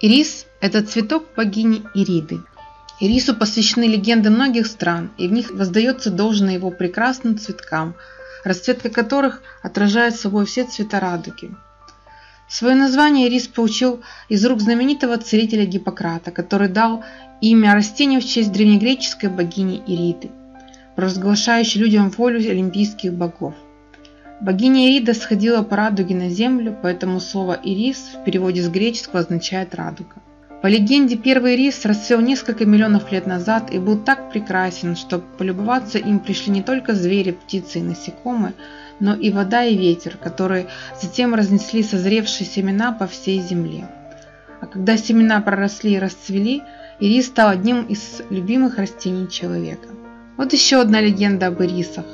Ирис – это цветок богини Ириды. Ирису посвящены легенды многих стран, и в них воздается должное его прекрасным цветкам, расцветка которых отражает собой все цвета радуги. Свое название ирис получил из рук знаменитого целителя Гиппократа, который дал имя растению в честь древнегреческой богини Ириды, провозглашающей людям волю олимпийских богов. Богиня Ирида сходила по радуге на землю, поэтому слово «ирис» в переводе с греческого означает «радуга». По легенде, первый ирис расцвел несколько миллионов лет назад и был так прекрасен, что полюбоваться им пришли не только звери, птицы и насекомые, но и вода и ветер, которые затем разнесли созревшие семена по всей земле. А когда семена проросли и расцвели, ирис стал одним из любимых растений человека. Вот еще одна легенда об ирисах.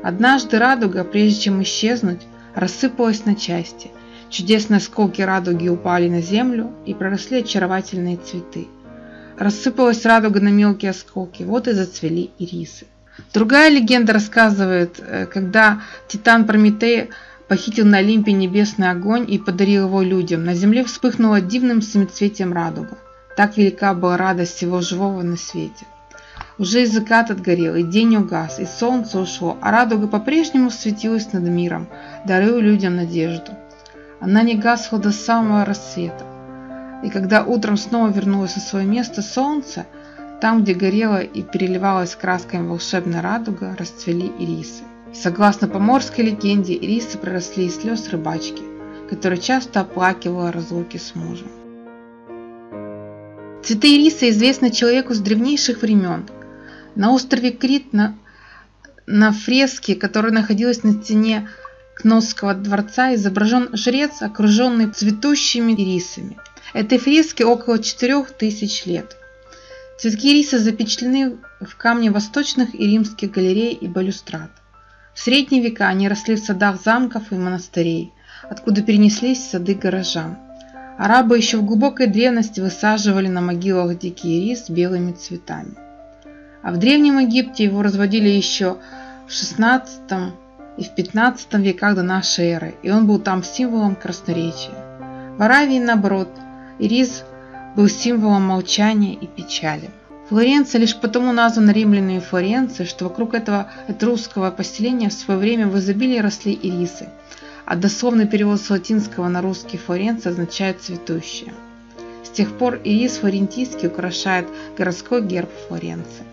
Однажды радуга, прежде чем исчезнуть, рассыпалась на части. Чудесные осколки радуги упали на землю и проросли очаровательные цветы. Рассыпалась радуга на мелкие осколки, вот и зацвели ирисы. Другая легенда рассказывает, когда титан Прометей похитил на Олимпе небесный огонь и подарил его людям, на земле вспыхнула дивным семицветием радуга. Так велика была радость всего живого на свете. Уже и закат отгорел, и день угас, и солнце ушло, а радуга по-прежнему светилась над миром, даруя людям надежду. Она не гасла до самого рассвета. И когда утром снова вернулось на свое место солнце, там, где горела и переливалась красками волшебная радуга, расцвели ирисы. Согласно поморской легенде, ирисы проросли из слез рыбачки, которая часто оплакивала разлуки с мужем. Цветы ириса известны человеку с древнейших времен. На острове Крит на фреске, которая находилась на стене Кносского дворца, изображен жрец, окруженный цветущими ирисами. Этой фреске около 4000 лет. Цветки ириса запечатлены в камне восточных и римских галерей и балюстрад. В средние века они росли в садах замков и монастырей, откуда перенеслись в сады горожан. Арабы еще в глубокой древности высаживали на могилах дикий ирис с белыми цветами. А в Древнем Египте его разводили еще в XVI и в XV веках до нашей эры, и он был там символом красноречия. В Аравии, наоборот, ирис был символом молчания и печали. Флоренция лишь потому названа римлянами Флоренции, что вокруг этого этрусского поселения в свое время в изобилии росли ирисы, а дословный перевод с латинского на русский Флоренция означает «цветущая». С тех пор ирис флорентийский украшает городской герб Флоренции.